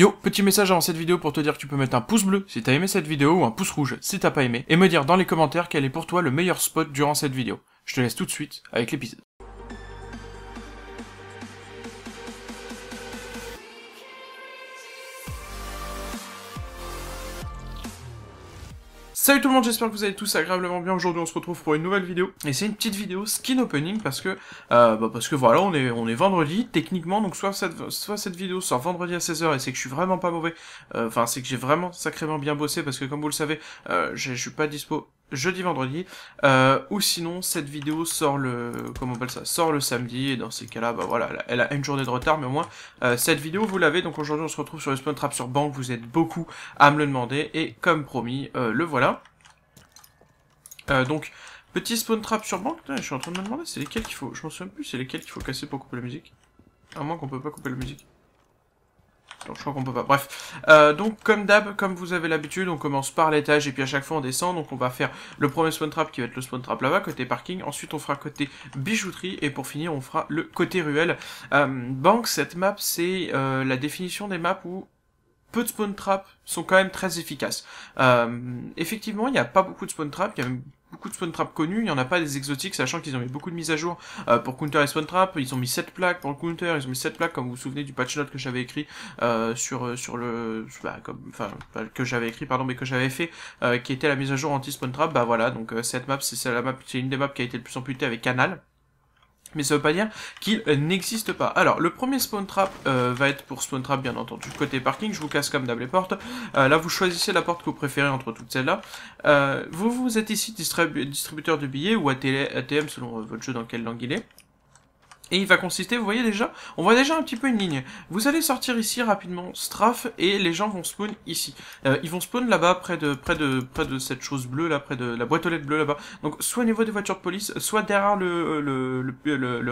Yo, petit message avant cette vidéo pour te dire que tu peux mettre un pouce bleu si t'as aimé cette vidéo ou un pouce rouge si t'as pas aimé, et me dire dans les commentaires quel est pour toi le meilleur spot durant cette vidéo. Je te laisse tout de suite avec l'épisode. Salut tout le monde, j'espère que vous allez tous agréablement bien. Aujourd'hui on se retrouve pour une nouvelle vidéo, et c'est une petite vidéo skin opening parce que voilà, on est vendredi techniquement, donc soit cette vidéo sort vendredi à 16h et c'est que je suis vraiment pas mauvais, enfin c'est que j'ai vraiment sacrément bien bossé, parce que comme vous le savez, je suis pas dispo jeudi vendredi, ou sinon cette vidéo sort le samedi, et dans ces cas là bah voilà, elle a une journée de retard, mais au moins cette vidéo vous l'avez. Donc aujourd'hui on se retrouve sur le spawn trap sur banque, vous êtes beaucoup à me le demander et comme promis le voilà. Donc petit spawn trap sur banque, je suis en train de me demander c'est lesquels qu'il faut, je m'en souviens plus, c'est lesquels qu'il faut casser pour couper la musique, à moins qu'on peut pas couper la musique. Donc je crois qu'on peut pas, bref. Donc comme d'hab, comme vous avez l'habitude, on commence par l'étage et puis à chaque fois on descend. Donc on va faire le premier spawn trap qui va être le spawn trap là-bas, côté parking. Ensuite on fera côté bijouterie et pour finir on fera le côté ruelle. Banque, cette map c'est la définition des maps où peu de spawn traps sont quand même très efficaces. Effectivement il n'y a pas beaucoup de spawn traps, il y a même beaucoup de spawn traps connus, il n'y en a pas des exotiques, sachant qu'ils ont mis beaucoup de mises à jour pour counter les spawn traps. Ils ont mis 7 plaques pour le counter, ils ont mis 7 plaques, comme vous vous souvenez du patch note que j'avais écrit que j'avais fait, qui était la mise à jour anti-spawn trap. Bah voilà, donc cette map, c'est une des maps qui a été le plus amputée avec Canal. Mais ça veut pas dire qu'il n'existe pas. Alors, le premier spawn trap va être pour spawn trap, bien entendu, côté parking. Je vous casse comme d'hab les portes. Là, vous choisissez la porte que vous préférez entre toutes celles-là. Vous êtes ici distributeur de billets ou ATM, selon votre jeu dans quelle langue il est. Et il va consister, vous voyez déjà, on voit déjà un petit peu une ligne. Vous allez sortir ici rapidement, Strafe, et les gens vont spawn ici. Ils vont spawn là-bas, près de cette chose bleue là, près de la boîte aux lettres bleue là-bas. Donc soit au niveau des voitures de police, soit derrière le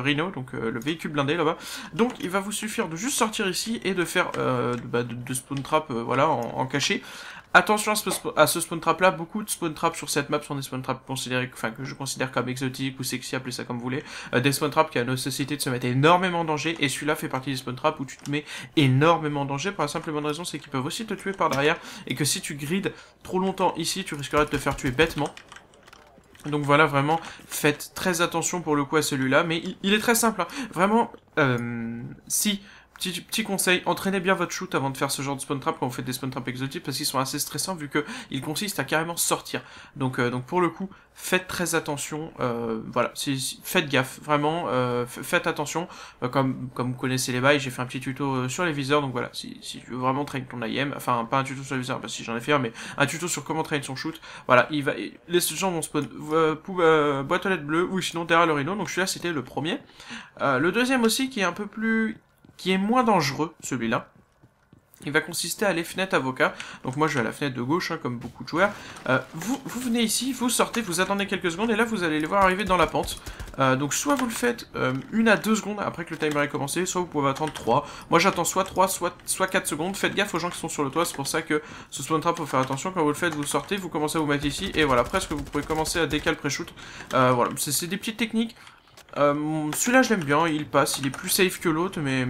Rhino, donc le véhicule blindé là-bas. Donc il va vous suffire de juste sortir ici et de faire de spawn trap, voilà, en cachet. Attention à ce spawn trap là, beaucoup de spawn traps sur cette map sont des spawn traps considérés, enfin que je considère comme exotiques ou sexy, appelez ça comme vous voulez, des spawn traps qui a nécessité de se mettre énormément en danger, et celui-là fait partie des spawn traps où tu te mets énormément en danger, pour la simple et bonne raison c'est qu'ils peuvent aussi te tuer par derrière, et que si tu grides trop longtemps ici, tu risqueras de te faire tuer bêtement. Donc voilà, vraiment, faites très attention pour le coup à celui-là, mais il est très simple, hein. Vraiment, Petit conseil, entraînez bien votre shoot avant de faire ce genre de spawn trap quand vous faites des spawn traps exotiques, parce qu'ils sont assez stressants vu que ils consistent à carrément sortir. Donc pour le coup, faites très attention, voilà, faites gaffe, vraiment, faites attention. Comme vous connaissez les bails, j'ai fait un petit tuto sur les viseurs, donc voilà, si tu veux vraiment train ton IM, enfin pas un tuto sur les viseurs, parce que j'en ai fait un, mais un tuto sur comment train son shoot, voilà, les gens vont spawn boîte aux lettres bleue ou sinon derrière le Rhino, donc celui-là c'était le premier. Le deuxième aussi qui est un peu plus... qui est moins dangereux, celui-là. Il va consister à aller fenêtre avocat. Donc moi je vais à la fenêtre de gauche, hein, comme beaucoup de joueurs. Vous venez ici, vous sortez, vous attendez quelques secondes, et là vous allez les voir arriver dans la pente. Donc soit vous le faites 1 à 2 secondes après que le timer ait commencé, soit vous pouvez attendre 3. Moi j'attends soit 3, soit 4 secondes. Faites gaffe aux gens qui sont sur le toit, c'est pour ça que ce spawn trap, faut faire attention. Quand vous le faites, vous sortez, vous commencez à vous mettre ici, et voilà, presque vous pouvez commencer à décaler pré-shoot. Voilà, c'est des petites techniques. Celui-là je l'aime bien, il passe, il est plus safe que l'autre, mais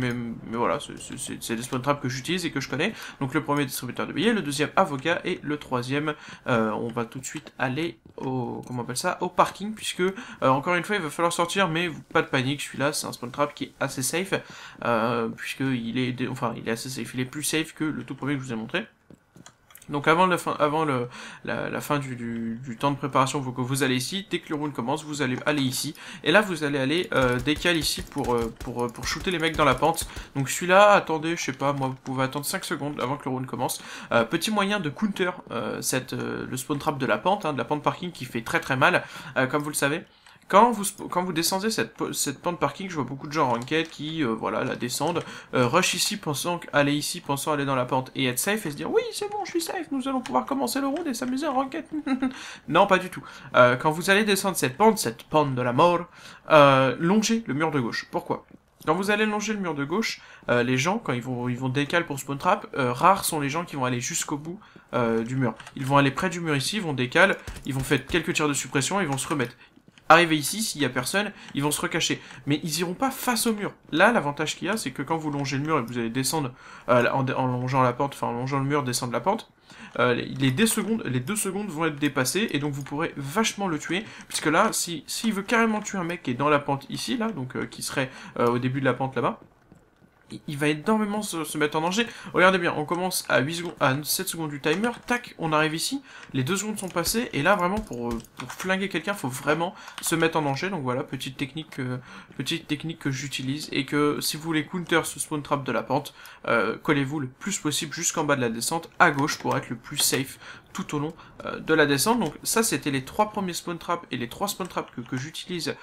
voilà, c'est des spawn traps que j'utilise et que je connais. Donc le premier distributeur de billets, le deuxième avocat, et le troisième, on va tout de suite aller au, comment on appelle ça, au parking, puisque encore une fois il va falloir sortir, mais pas de panique, celui-là c'est un spawn trap qui est assez safe, il est assez safe, il est plus safe que le tout premier que je vous ai montré. Donc avant la fin du temps de préparation, vous allez ici, dès que le round commence, vous allez aller ici, et là vous allez aller décal ici pour shooter les mecs dans la pente. Donc celui-là, attendez, je sais pas, moi vous pouvez attendre 5 secondes avant que le round commence. Petit moyen de counter le spawn trap de la pente, hein, de la pente parking qui fait très très mal, comme vous le savez. Quand vous descendez cette pente parking, je vois beaucoup de gens en ranked qui voilà, la descendent, rush ici, pensant aller dans la pente et être safe et se dire oui c'est bon je suis safe, nous allons pouvoir commencer le round et s'amuser en ranked. Non, pas du tout. Quand vous allez descendre cette pente de la mort, longez le mur de gauche. Pourquoi? Quand vous allez longer le mur de gauche, les gens, quand ils vont décaler pour spawn trap, rares sont les gens qui vont aller jusqu'au bout du mur. Ils vont aller près du mur ici, ils vont décaler, ils vont faire quelques tirs de suppression et ils vont se remettre. Arrivé ici, s'il n'y a personne, ils vont se recacher. Mais ils n'iront pas face au mur. Là, l'avantage qu'il y a, c'est que quand vous longez le mur et que vous allez descendre en longeant la porte, enfin en longeant le mur, descendre la porte, les deux secondes vont être dépassées et donc vous pourrez vachement le tuer. Puisque là, s'il veut carrément tuer un mec qui est dans la pente ici, là, donc qui serait au début de la pente là-bas, il va énormément se mettre en danger. Regardez bien, on commence à 7 secondes du timer, tac, on arrive ici, les 2 secondes sont passées, et là vraiment pour flinguer quelqu'un, faut vraiment se mettre en danger. Donc voilà, petite technique que j'utilise, et que si vous voulez counter ce spawn trap de la pente, collez-vous le plus possible jusqu'en bas de la descente, à gauche, pour être le plus safe tout au long de la descente. Donc ça c'était les 3 premiers spawn traps et les 3 spawn traps que j'utilise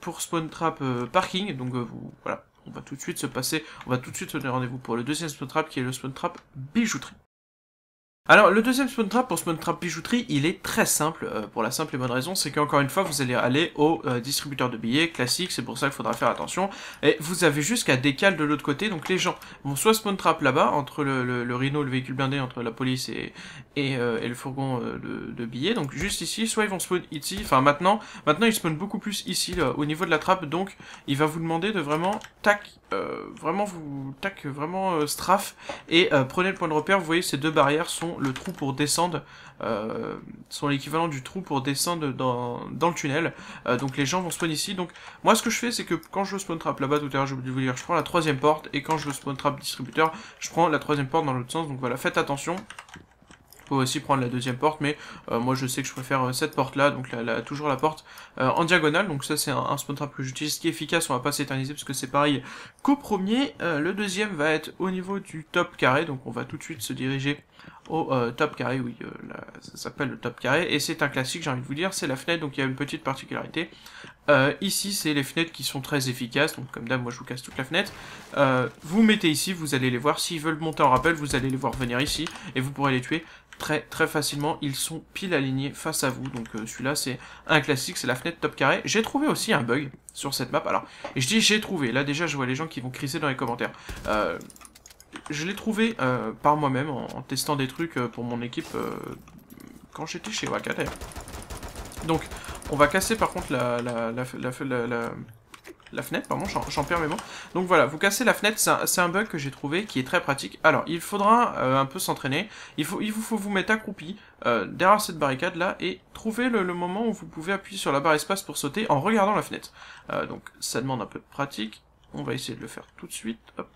pour spawn trap parking, donc voilà. On va tout de suite se donner rendez-vous pour le deuxième spawn trap qui est le spawn trap bijouterie. Alors le deuxième spawn trap, pour spawn trap bijouterie, il est très simple, pour la simple et bonne raison, c'est qu'encore une fois vous allez aller au distributeur de billets classique, c'est pour ça qu'il faudra faire attention, et vous avez jusqu'à décaler de l'autre côté, donc les gens vont soit spawn trap là-bas, entre le Rhino, le véhicule blindé, entre la police et le fourgon de billets, donc juste ici, soit ils vont spawn ici, enfin maintenant ils spawnent beaucoup plus ici, là, au niveau de la trappe, donc il va vous demander de vraiment, straff, et prenez le point de repère, vous voyez ces deux barrières sont le trou pour descendre, sont l'équivalent du trou pour descendre dans le tunnel, donc les gens vont spawn ici. Donc moi ce que je fais, c'est que quand je spawn trap là-bas, tout à l'heure j'ai oublié de vous dire, je prends la troisième porte, et quand je spawn trap distributeur, je prends la troisième porte dans l'autre sens. Donc voilà, faites attention, vous pouvez aussi prendre la deuxième porte, mais moi je sais que je préfère cette porte là, donc toujours la porte en diagonale. Donc ça c'est un spawn trap que j'utilise qui est efficace, on va pas s'éterniser parce que c'est pareil qu'au premier. Le deuxième va être au niveau du top carré, donc on va tout de suite se diriger au top carré, oui, là, ça s'appelle le top carré, et c'est un classique, j'ai envie de vous dire, c'est la fenêtre. Donc il y a une petite particularité, ici c'est les fenêtres qui sont très efficaces, donc comme d'hab moi je vous casse toute la fenêtre, vous mettez ici, vous allez les voir, s'ils veulent monter en rappel, vous allez les voir venir ici, et vous pourrez les tuer très très facilement, ils sont pile alignés face à vous. Donc celui-là c'est un classique, c'est la fenêtre top carré. J'ai trouvé aussi un bug sur cette map, alors, et je dis j'ai trouvé, là déjà je vois les gens qui vont crisser dans les commentaires, je l'ai trouvé par moi-même en testant des trucs pour mon équipe quand j'étais chez Waka d'ailleurs. Donc on va casser par contre la fenêtre, pardon, j'en perds mes mots. Donc voilà, vous cassez la fenêtre, c'est un bug que j'ai trouvé qui est très pratique. Alors il faudra un peu s'entraîner, il faut vous mettre accroupi derrière cette barricade là, et trouver le moment où vous pouvez appuyer sur la barre espace pour sauter en regardant la fenêtre. Donc ça demande un peu de pratique, on va essayer de le faire tout de suite, hop.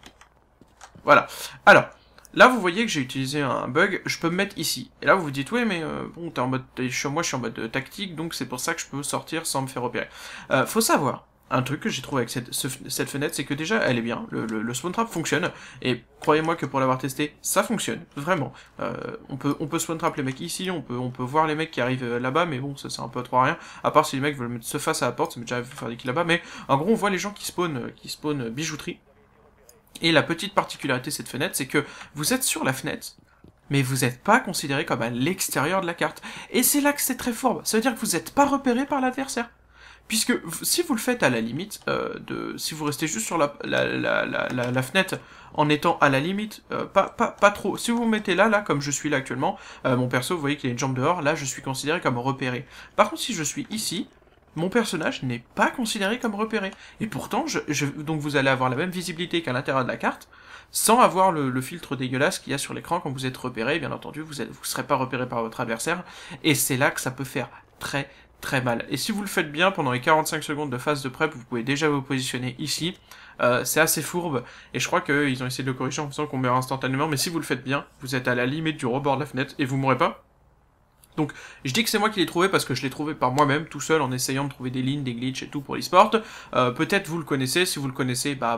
Voilà. Alors, là vous voyez que j'ai utilisé un bug, je peux me mettre ici. Et là vous vous dites, ouais mais bon, t'es en mode, moi je suis en mode tactique, donc c'est pour ça que je peux sortir sans me faire repérer. Faut savoir, un truc que j'ai trouvé avec cette fenêtre, c'est que déjà elle est bien, le spawn trap fonctionne, et croyez-moi que pour l'avoir testé, ça fonctionne, vraiment. On peut spawn trap les mecs ici, on peut voir les mecs qui arrivent là-bas, mais bon, ça c'est un peu trop à rien, à part si les mecs veulent se face à la porte, ça m'est déjà arrivé de faire des kills là-bas, mais en gros on voit les gens qui spawnent bijouterie. Et la petite particularité de cette fenêtre, c'est que vous êtes sur la fenêtre, mais vous n'êtes pas considéré comme à l'extérieur de la carte. Et c'est là que c'est très fort, ça veut dire que vous n'êtes pas repéré par l'adversaire. Puisque si vous le faites à la limite, si vous restez juste sur la fenêtre en étant à la limite, pas trop, si vous vous mettez là, comme je suis là actuellement, mon perso, vous voyez qu'il a une jambe dehors, là je suis considéré comme repéré. Par contre si je suis ici, mon personnage n'est pas considéré comme repéré. Et pourtant, donc vous allez avoir la même visibilité qu'à l'intérieur de la carte, sans avoir le filtre dégueulasse qu'il y a sur l'écran quand vous êtes repéré. Bien entendu, vous serez pas repéré par votre adversaire. Et c'est là que ça peut faire très très mal. Et si vous le faites bien, pendant les 45 secondes de phase de prep, vous pouvez déjà vous positionner ici. C'est assez fourbe, et je crois qu'ils ont essayé de le corriger en faisant qu'on meurt instantanément. Mais si vous le faites bien, vous êtes à la limite du rebord de la fenêtre, et vous mourrez pas. Donc, je dis que c'est moi qui l'ai trouvé parce que je l'ai trouvé par moi-même, tout seul, en essayant de trouver des lignes, des glitches et tout pour l'e-sport. Peut-être vous le connaissez, si vous le connaissez, bah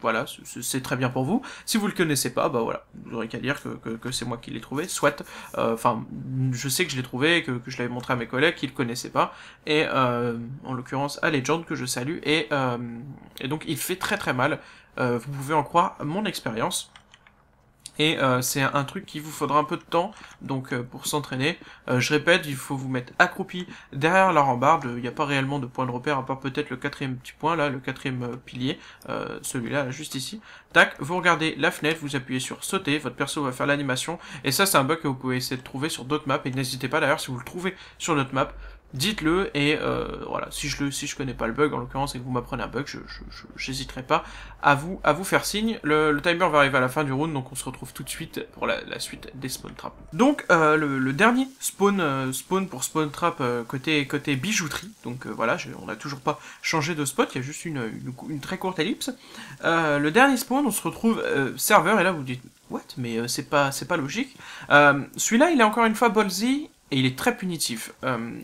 voilà, c'est très bien pour vous. Si vous le connaissez pas, bah voilà, vous n'aurez qu'à dire que c'est moi qui l'ai trouvé, soit. Enfin, je sais que je l'ai trouvé, que je l'avais montré à mes collègues qui le connaissaient pas, et en l'occurrence à Legend que je salue, et donc il fait très très mal, vous pouvez en croire mon expérience. Et c'est un truc qui vous faudra un peu de temps, donc pour s'entraîner. Je répète, il faut vous mettre accroupi derrière la rambarde, il n'y a pas réellement de point de repère, à part peut-être le quatrième petit point, là, le quatrième pilier, celui-là, juste ici. Tac, vous regardez la fenêtre, vous appuyez sur sauter, votre perso va faire l'animation, et ça c'est un bug que vous pouvez essayer de trouver sur d'autres maps, et n'hésitez pas d'ailleurs si vous le trouvez sur d'autres maps, dites-le, et voilà, si je connais pas le bug, en l'occurrence, et que vous m'apprenez un bug, j'hésiterai pas à vous faire signe. Le timer va arriver à la fin du round, donc on se retrouve tout de suite pour la suite des spawn traps. Donc le dernier spawn pour spawn trap côté bijouterie, donc voilà, on n'a toujours pas changé de spot, il y a juste une très courte ellipse. Le dernier spawn, on se retrouve serveur, et là vous dites, what, mais c'est pas logique. Celui-là, il est encore une fois ballsy, et il est très punitif.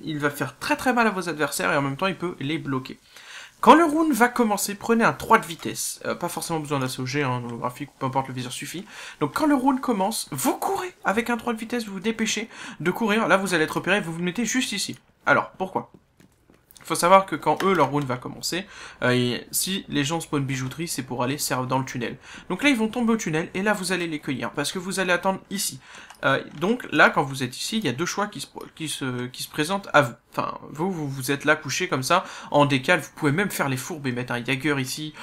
Il va faire très très mal à vos adversaires, et en même temps, il peut les bloquer. Quand le round va commencer, prenez un 3 de vitesse. Pas forcément besoin d'ACOG, hein, holographique, peu importe, le viseur suffit. Donc quand le round commence, vous courez avec un 3 de vitesse, vous vous dépêchez de courir. Là, vous allez être repéré, vous vous mettez juste ici. Alors, pourquoi ? Il faut savoir que quand eux, leur round va commencer, et si les gens spawnent bijouterie, c'est pour aller serve dans le tunnel. Donc là, ils vont tomber au tunnel, et là, vous allez les cueillir, parce que vous allez attendre ici. Donc là, quand vous êtes ici, il y a deux choix qui se présentent à vous. Enfin, vous êtes là, couché comme ça, en décale, vous pouvez même faire les fourbes et mettre un Jäger ici.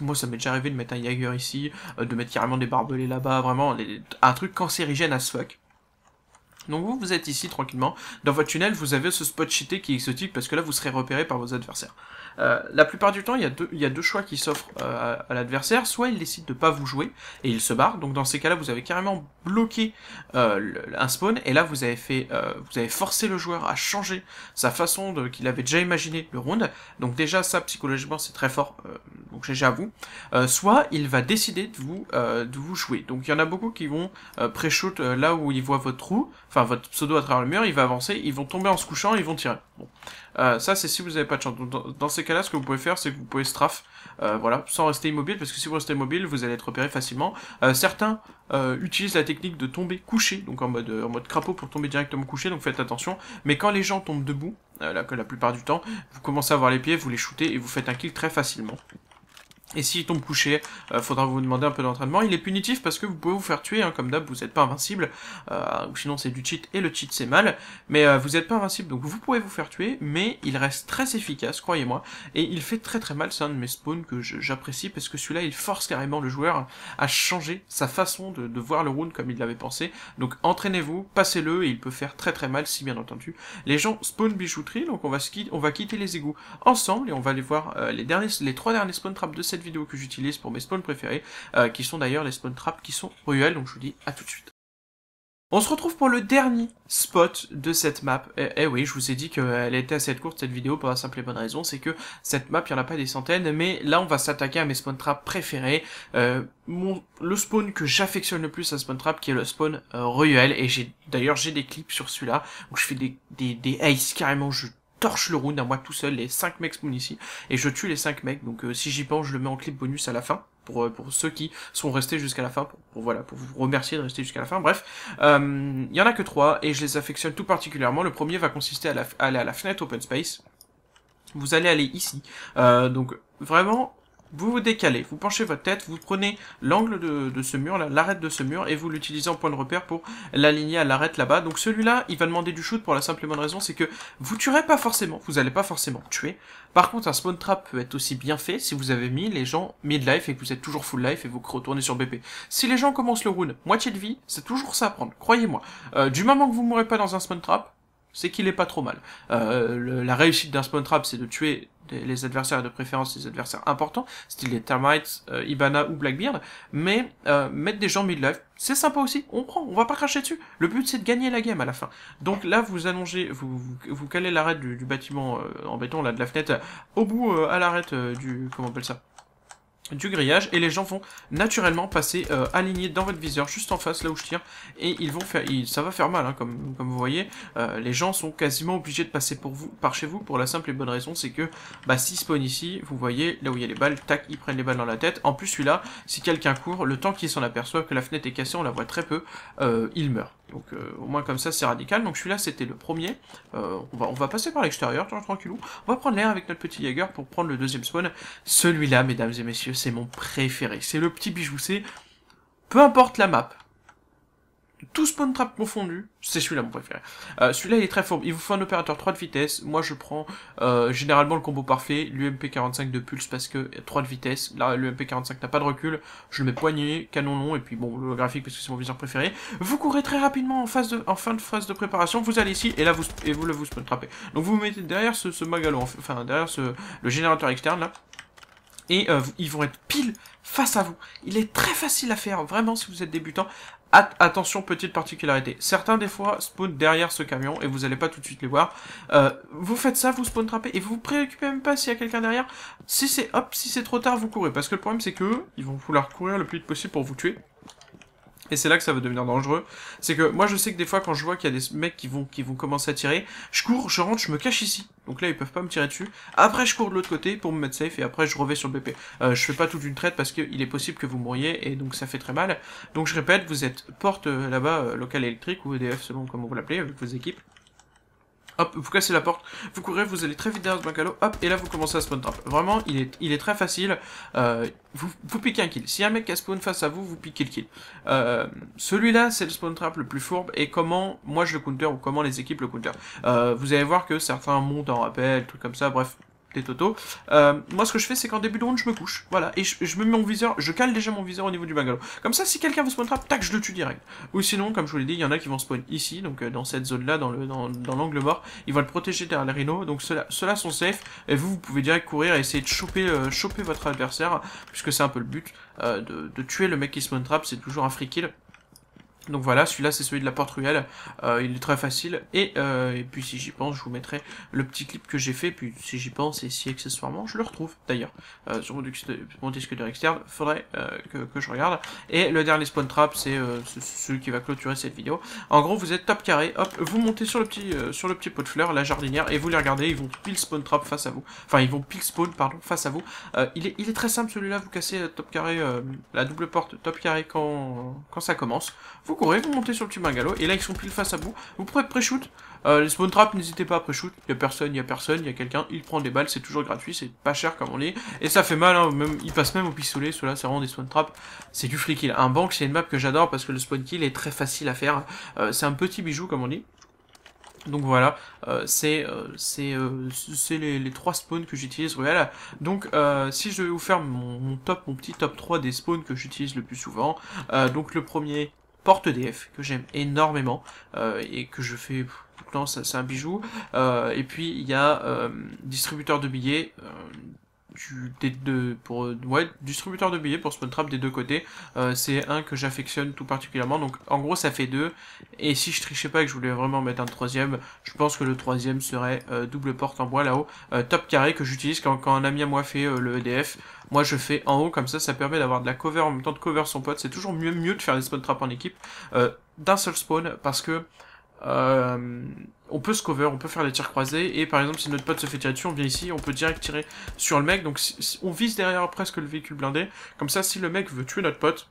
Moi, ça m'est déjà arrivé de mettre un Jäger ici, de mettre carrément des barbelés là-bas, vraiment, un truc cancérigène à ce fuck. Donc vous êtes ici tranquillement, dans votre tunnel vous avez ce spot cheaté qui est exotique parce que là vous serez repéré par vos adversaires. La plupart du temps il y a deux choix qui s'offrent à l'adversaire, soit il décide de pas vous jouer et il se barre, donc dans ces cas là vous avez carrément bloqué un spawn et là vous avez forcé le joueur à changer sa façon qu'il avait déjà imaginé le round, donc déjà ça psychologiquement c'est très fort, donc GG à vous. Soit il va décider de vous jouer, donc il y en a beaucoup qui vont pré-shoot là où ils voient votre trou, enfin votre pseudo à travers le mur, il va avancer, ils vont tomber en se couchant, ils vont tirer. Bon. Ça c'est si vous n'avez pas de chance. Donc, dans ces cas là ce que vous pouvez faire c'est que vous pouvez strafe, voilà, sans rester immobile, parce que si vous restez immobile vous allez être repéré facilement. Certains utilisent la technique de tomber couché, donc en mode crapaud pour tomber directement couché, donc faites attention, mais quand les gens tombent debout, la plupart du temps, vous commencez à avoir les pieds, vous les shootez et vous faites un kill très facilement. Et s'il tombe couché, faudra vous demander un peu d'entraînement. Il est punitif parce que vous pouvez vous faire tuer, hein, comme d'hab, vous n'êtes pas invincible, ou sinon c'est du cheat, et le cheat c'est mal, mais vous n'êtes pas invincible, donc vous pouvez vous faire tuer, mais il reste très efficace, croyez-moi, et il fait très très mal, c'est un de mes spawns que j'apprécie, parce que celui-là, il force carrément le joueur à changer sa façon de voir le round comme il l'avait pensé, donc entraînez-vous, passez-le, et il peut faire très très mal, si bien entendu les gens spawn bijouterie, donc on va quitter les égouts ensemble, et on va aller voir les trois derniers spawn traps de cette vidéo que j'utilise pour mes spawns préférés, qui sont d'ailleurs les spawn traps qui sont ruelles, donc je vous dis à tout de suite. On se retrouve pour le dernier spot de cette map. Eh oui, je vous ai dit qu'elle était assez courte cette vidéo pour la simple et bonne raison, c'est que cette map, il n'y en a pas des centaines, mais là on va s'attaquer à mes spawn traps préférés, le spawn que j'affectionne le plus à spawn trap, qui est le spawn ruelle, et d'ailleurs j'ai des clips sur celui-là, où je fais des aces carrément, je torche le round à moi tout seul, les 5 mecs spawn ici, et je tue les 5 mecs, donc si j'y pense, je le mets en clip bonus à la fin, pour ceux qui sont restés jusqu'à la fin, pour vous remercier de rester jusqu'à la fin, bref, il y en a que 3, et je les affectionne tout particulièrement. Le premier va consister à aller à la fenêtre open space, vous allez aller ici, donc vraiment, vous vous décalez, vous penchez votre tête, vous prenez l'angle de ce mur, l'arête de ce mur, et vous l'utilisez en point de repère pour l'aligner à l'arête là-bas. Donc celui-là, il va demander du shoot pour la simple et bonne raison, c'est que vous tuerez pas forcément, vous n'allez pas forcément tuer. Par contre, un spawn trap peut être aussi bien fait si vous avez mis les gens mid-life et que vous êtes toujours full-life et vous retournez sur BP. Si les gens commencent le round moitié de vie, c'est toujours ça à prendre, croyez-moi. Du moment que vous mourrez pas dans un spawn trap, c'est qu'il est pas trop mal. La réussite d'un spawn trap, c'est de tuer les adversaires, de préférence les adversaires importants, style les Termites, Ibana ou Blackbeard, mais mettre des gens mid-life, c'est sympa aussi, on prend, on va pas cracher dessus, le but c'est de gagner la game à la fin. Donc là vous allongez, vous calez l'arête du bâtiment en béton, là de la fenêtre, au bout à l'arête comment on appelle ça, du grillage, et les gens vont naturellement passer alignés dans votre viseur, juste en face, là où je tire, et ils vont faire, ça va faire mal, hein, comme vous voyez, les gens sont quasiment obligés de passer par chez vous, pour la simple et bonne raison, c'est que, bah, s'ils spawnent ici, vous voyez, là où il y a les balles, tac, ils prennent les balles dans la tête, en plus, celui-là, si quelqu'un court, le temps qu'il s'en aperçoit que la fenêtre est cassée, on la voit très peu, il meurt. Donc au moins comme ça c'est radical. Donc celui-là c'était le premier, on va passer par l'extérieur, tranquillou, on va prendre l'air avec notre petit Jäger pour prendre le deuxième spawn. Celui-là, mesdames et messieurs, c'est mon préféré, c'est le petit bijou, c'est peu importe la map, tout spawn trap confondu, c'est celui-là mon préféré. Celui-là il est très fort, il vous faut un opérateur 3 de vitesse, moi je prends généralement le combo parfait, l'UMP45 de pulse parce que 3 de vitesse, là l'UMP45 n'a pas de recul, je le mets poignet, canon long et puis bon le graphique parce que c'est mon viseur préféré. Vous courez très rapidement en fin de phase de préparation, vous allez ici et là vous spawn trappez. Donc vous vous mettez derrière ce magalo, enfin derrière le générateur externe là. Et ils vont être pile face à vous. Il est très facile à faire, vraiment, si vous êtes débutant. Attention, petite particularité. Certains, des fois, spawnent derrière ce camion et vous n'allez pas tout de suite les voir. Vous faites ça, vous spawn trappez et vous vous préoccupez même pas s'il y a quelqu'un derrière. Si c'est trop tard, vous courez. Parce que le problème, c'est qu'eux, ils vont vouloir courir le plus vite possible pour vous tuer. Et c'est là que ça va devenir dangereux. C'est que moi je sais que des fois quand je vois qu'il y a des mecs qui vont commencer à tirer, je cours, je rentre, je me cache ici. Donc là ils peuvent pas me tirer dessus. Après je cours de l'autre côté pour me mettre safe et après je revais sur le BP. Je fais pas toute une traite parce qu'il est possible que vous mouriez et donc ça fait très mal. Donc je répète, vous êtes porte là-bas, locale électrique ou EDF selon comment vous l'appelez, avec vos équipes. Hop, vous cassez la porte, vous courez, vous allez très vite derrière ce bungalow, hop, et là vous commencez à spawn trap. Vraiment, il est très facile, vous piquez un kill. Si y a un mec qui a spawn face à vous, vous piquez le kill. Celui-là, c'est le spawn trap le plus fourbe, et comment moi je le counter, ou comment les équipes le counter. Vous allez voir que certains montent en rappel, trucs comme ça, bref, des totos. Moi ce que je fais, c'est qu'en début de round, je me couche, voilà, et je me mets mon viseur, je cale déjà mon viseur au niveau du bungalow. Comme ça, si quelqu'un vous spawn trap, tac, je le tue direct. Ou sinon, comme je vous l'ai dit, il y en a qui vont spawn ici, donc dans cette zone-là, dans l'angle mort, ils vont le protéger derrière les rhinos, donc ceux-là sont safe, et vous pouvez direct courir et essayer de choper votre adversaire, puisque c'est un peu le but, de tuer le mec qui spawn trap, c'est toujours un free kill. Donc voilà, celui-là c'est celui de la porte ruelle, il est très facile, et puis si j'y pense, je vous mettrai le petit clip que j'ai fait, puis si j'y pense, et si accessoirement, je le retrouve, d'ailleurs, sur mon disque dur externe, faudrait que je regarde, et le dernier spawn trap, c'est celui qui va clôturer cette vidéo. En gros, vous êtes top carré, hop, vous montez sur le petit pot de fleurs, la jardinière, et vous les regardez, ils vont pile spawn trap face à vous, enfin, ils vont pile spawn, pardon, face à vous, il est très simple celui-là, vous cassez top carré, la double porte top carré quand ça commence, vous courez, vous montez sur le petit bungalow, et là ils sont pile face à vous, vous pouvez pré-shoot, les spawn traps n'hésitez pas à pré-shoot, il y a quelqu'un, il prend des balles, c'est toujours gratuit, c'est pas cher comme on dit, et ça fait mal, hein, même, il passe même au pistolet, ceux-là c'est vraiment des spawn traps, c'est du free kill. Un bank c'est une map que j'adore parce que le spawn kill est très facile à faire, c'est un petit bijou comme on dit. Donc voilà, c'est les 3 spawns que j'utilise ruelle. Donc si je vais vous faire mon petit top 3 des spawns que j'utilise le plus souvent, donc le premier... Porte EDF, que j'aime énormément, et que je fais... Non, c'est un bijou. Et puis, il y a distributeur de billets... distributeur de billets pour spawn trap des deux côtés, c'est un que j'affectionne tout particulièrement, donc en gros ça fait 2, et si je trichais pas et que je voulais vraiment mettre un troisième, je pense que le troisième serait double porte en bois là-haut, top carré que j'utilise quand un ami à moi fait le EDF, moi je fais en haut, comme ça permet d'avoir de la cover en même temps de cover son pote, c'est toujours mieux de faire des spawn traps en équipe, d'un seul spawn, parce que on peut se cover, on peut faire les tirs croisés, et par exemple si notre pote se fait tirer dessus, on vient ici, on peut direct tirer sur le mec, donc on vise derrière presque le véhicule blindé, comme ça si le mec veut tuer notre pote,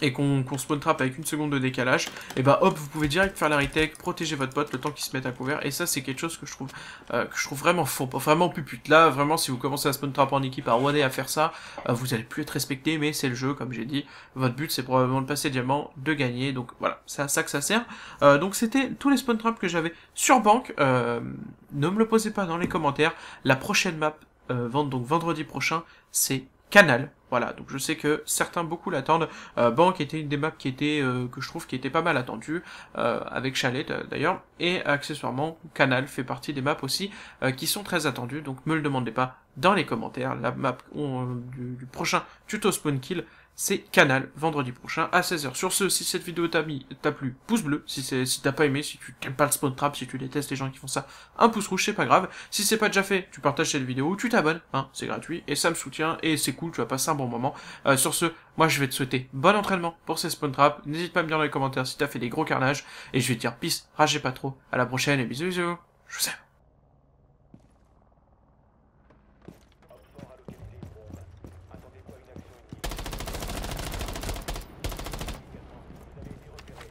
et qu'on spawn trap avec 1 seconde de décalage, et bah hop, vous pouvez direct faire la retake, protéger votre pote, le temps qu'il se mette à couvert, et ça c'est quelque chose que je trouve vraiment faux, vraiment pupute. Là, vraiment, si vous commencez à spawn trap en équipe, à rouaner, à faire ça, vous allez plus être respecté, mais c'est le jeu, comme j'ai dit, votre but c'est probablement de passer diamant, de gagner, donc voilà, c'est à ça que ça sert. Donc c'était tous les spawn traps que j'avais sur banque, ne me le posez pas dans les commentaires, la prochaine map, donc vendredi prochain, c'est Canal. Voilà, donc je sais que certains beaucoup l'attendent. Bank était une des maps que je trouve qui était pas mal attendue, avec Chalet d'ailleurs, et accessoirement Canal fait partie des maps aussi qui sont très attendues, donc me le demandez pas dans les commentaires. La map du prochain tuto spawn kill, c'est Canal, vendredi prochain à 16h. Sur ce, si cette vidéo t'a plu, pouce bleu, si t'as pas aimé, si tu t'aimes pas le spawn trap, si tu détestes les gens qui font ça, un pouce rouge, c'est pas grave. Si c'est pas déjà fait, tu partages cette vidéo, tu t'abonnes, hein, c'est gratuit, et ça me soutient, et c'est cool, tu vas passer un bon moment. Sur ce, moi je vais te souhaiter bon entraînement pour ces spawn traps, n'hésite pas à me dire dans les commentaires si t'as fait des gros carnages, et je vais te dire peace, ragez pas trop, à la prochaine et bisous, je vous aime.